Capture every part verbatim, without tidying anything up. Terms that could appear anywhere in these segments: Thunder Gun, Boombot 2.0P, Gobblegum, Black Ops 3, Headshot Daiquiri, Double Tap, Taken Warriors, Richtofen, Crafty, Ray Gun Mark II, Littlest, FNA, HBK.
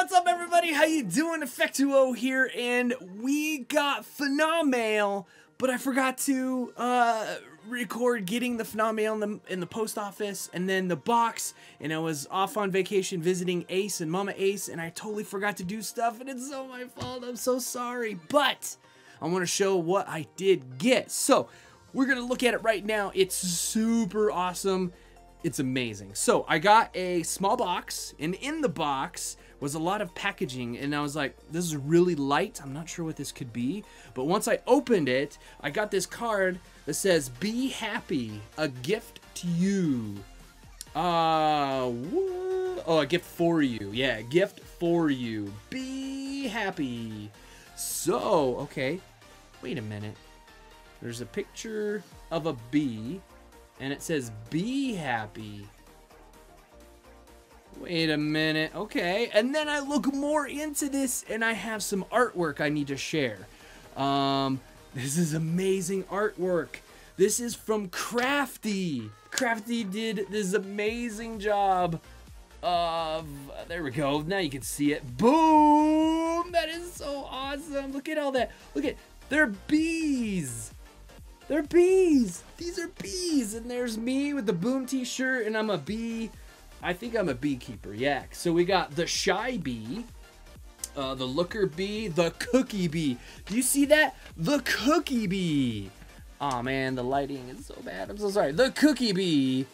what's up everybody? How you doing? Effect two o here, and we got F N A mail, but I forgot to uh, record getting the F N A mail in the, in the post office, and then the box, and I was off on vacation visiting Ace and Mama Ace, and I totally forgot to do stuff, and it's so my fault. I'm so sorry, but I want to show what I did get. So we're going to look at it right now. It's super awesome. It's amazing. So I got a small box, and in the box was a lot of packaging, and I was like, this is really light. I'm not sure what this could be, but once I opened it, I got this card that says, "Be happy, a gift to you." Uh, what? Oh, a gift for you. Yeah, a gift for you. Be happy. So, okay, wait a minute. There's a picture of a bee. And it says, "Be happy." Wait a minute. Okay. And then I look more into this, and I have some artwork I need to share. Um, this is amazing artwork. This is from Crafty. Crafty did this amazing job of... There we go. Now you can see it. Boom! That is so awesome. Look at all that. Look at... They're bees. They're bees. These are bees. And there's me with the Boom t-shirt, and I'm a bee. I think I'm a beekeeper. Yeah. So we got the shy bee, uh, the looker bee, the cookie bee. Do you see that? The cookie bee. Aw, man, the lighting is so bad. I'm so sorry. The cookie bee.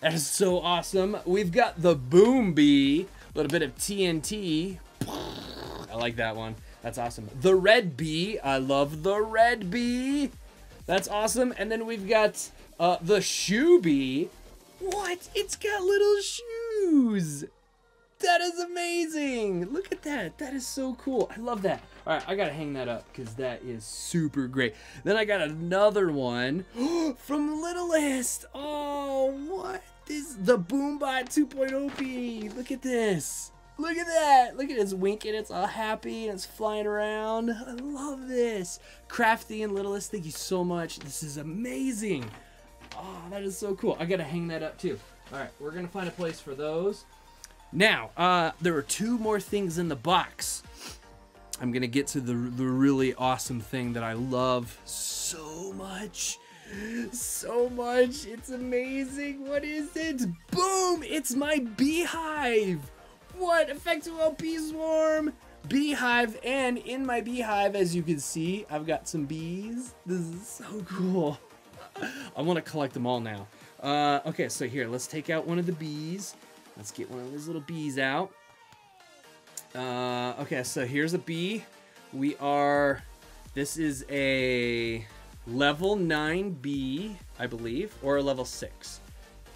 That is so awesome. We've got the boom bee. A little bit of T N T. I like that one. That's awesome. The red bee. I love the red bee. That's awesome. And then we've got uh, the shoe bee. What? It's got little shoes. That is amazing. Look at that. That is so cool. I love that. All right, I got to hang that up because that is super great. Then I got another one from Littlest. Oh, what? This the Boombot two point oh P. Look at this. Look at that. Look at it. It's winking. It's all happy. And it's flying around. I love this. Crafty and Littlest, thank you so much. This is amazing. Oh, that is so cool. I got to hang that up too. All right. We're going to find a place for those. Now, uh, there are two more things in the box. I'm going to get to the, the really awesome thing that I love so much. So much. It's amazing. What is it? Boom. It's my beehive. What? Effect two o bee swarm beehive, and in my beehive, as you can see, I've got some bees. This is so cool. I want to collect them all now. Uh, okay, so here, let's take out one of the bees. Let's get one of those little bees out. Uh, okay, so here's a bee. We are, this is a level nine bee, I believe, or a level six.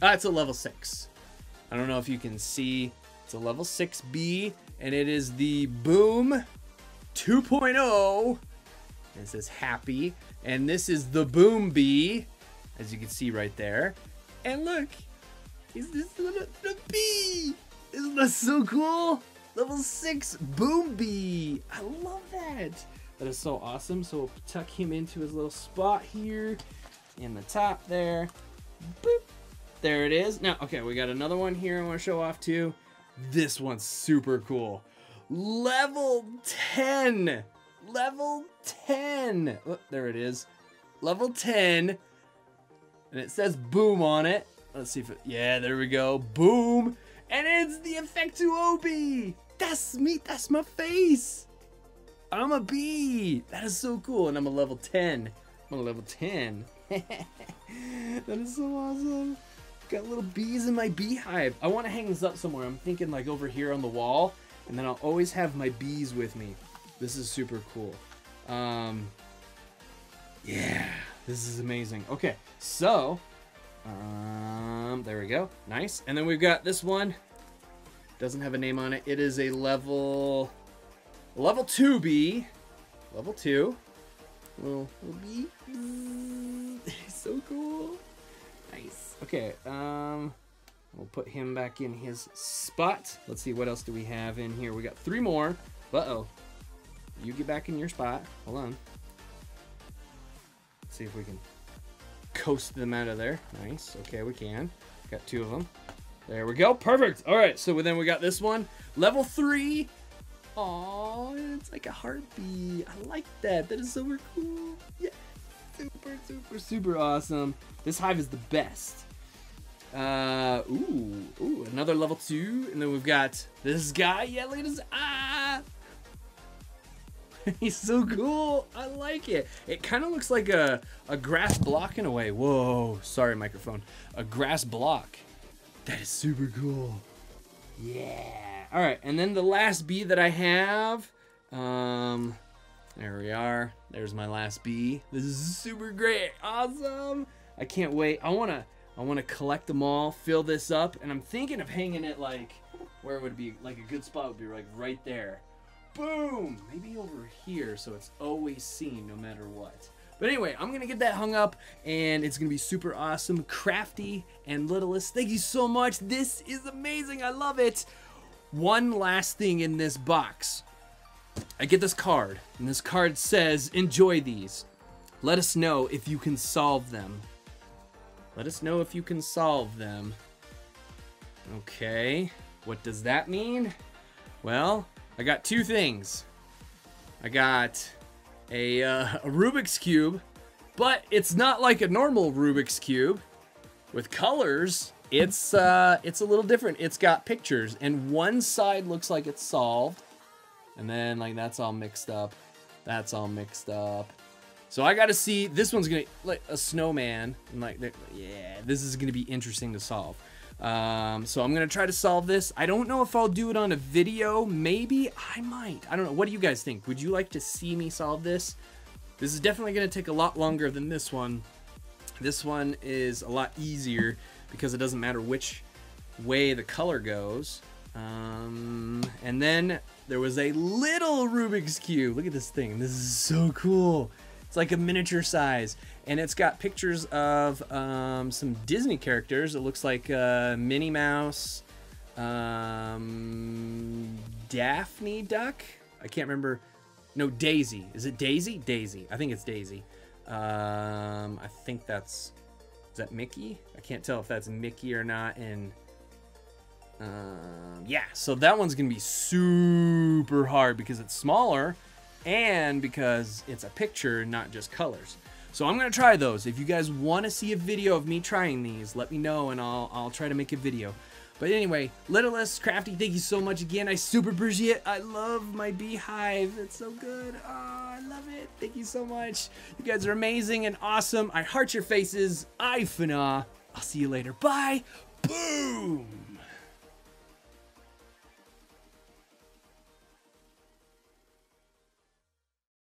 Ah, it's a level six. I don't know if you can see. It's a level six bee, and it is the Boom two point oh. It says happy, and this is the boom bee, as you can see right there. And look, is this the, the bee? Isn't that so cool? Level six boom bee. I love that. That is so awesome. So we'll tuck him into his little spot here in the top there. Boop. There it is. Now, okay, we got another one here I want to show off too. This one's super cool. Level ten. Level ten. Oh, there it is. Level ten. And it says boom on it. Let's see if it... Yeah, there we go. Boom. And it's the Effect two o bee. That's me. That's my face. I'm a bee. That is so cool. And I'm a level ten. I'm a level ten. That is so awesome. Got little bees in my beehive. I want to hang this up somewhere. I'm thinking like over here on the wall, and then I'll always have my bees with me. This is super cool. Um, yeah, this is amazing. Okay, so um, there we go. Nice. And then we've got this one. Doesn't have a name on it. It is a level level two bee. Level two. Little, little bee. So cool. Nice. Okay, um, we'll put him back in his spot. Let's see, what else do we have in here? We got three more. Uh-oh. You get back in your spot. Hold on. Let's see if we can coast them out of there. Nice. Okay, we can. Got two of them. There we go. Perfect. All right. So then we got this one. Level three. Oh, it's like a heartbeat. I like that. That is super cool. Yeah. Super, super, super awesome. This hive is the best. Uh, ooh, ooh, another level two. And then we've got this guy. Yeah, look at his eye. He's so cool. I like it. It kind of looks like a, a grass block in a way. Whoa, sorry, microphone. A grass block. That is super cool. Yeah. All right. And then the last bee that I have, um, there we are. There's my last bee. This is super great. Awesome. I can't wait. I want to, I want to collect them all, fill this up. And I'm thinking of hanging it like, where would it be? Like a good spot would be like right there. Boom, maybe over here so it's always seen no matter what. But anyway, I'm gonna get that hung up and it's gonna be super awesome. Crafty and Littlest, thank you so much. This is amazing, I love it. One last thing in this box. I get this card and this card says, enjoy these. Let us know if you can solve them. Let us know if you can solve them. Okay, what does that mean? Well, I got two things. I got a, uh, a Rubik's Cube, but it's not like a normal Rubik's Cube with colors. It's, uh, it's a little different. It's got pictures and one side looks like it's solved. And then like, that's all mixed up. That's all mixed up. So I got to see, this one's going to like a snowman. And like, yeah, this is going to be interesting to solve. Um, so I'm going to try to solve this. I don't know if I'll do it on a video. Maybe I might. I don't know. What do you guys think? Would you like to see me solve this? This is definitely going to take a lot longer than this one. This one is a lot easier because it doesn't matter which way the color goes. Um, and then there was a little Rubik's Cube. Look at this thing. This is so cool. It's like a miniature size and it's got pictures of um, some Disney characters. It looks like uh, Minnie Mouse, um, Daphne Duck. I can't remember. No, Daisy. Is it Daisy? Daisy. I think it's Daisy. Um, I think that's, is that Mickey? I can't tell if that's Mickey or not. And um, yeah, so that one's going to be super hard because it's smaller. And because it's a picture, not just colors. So I'm gonna try those. If you guys wanna see a video of me trying these, let me know and I'll, I'll try to make a video. But anyway, Littlest, Crafty, thank you so much again. I super appreciate it. I love my beehive. It's so good. Oh, I love it. Thank you so much. You guys are amazing and awesome. I heart your faces. I F N A. I'll see you later. Bye. Boom.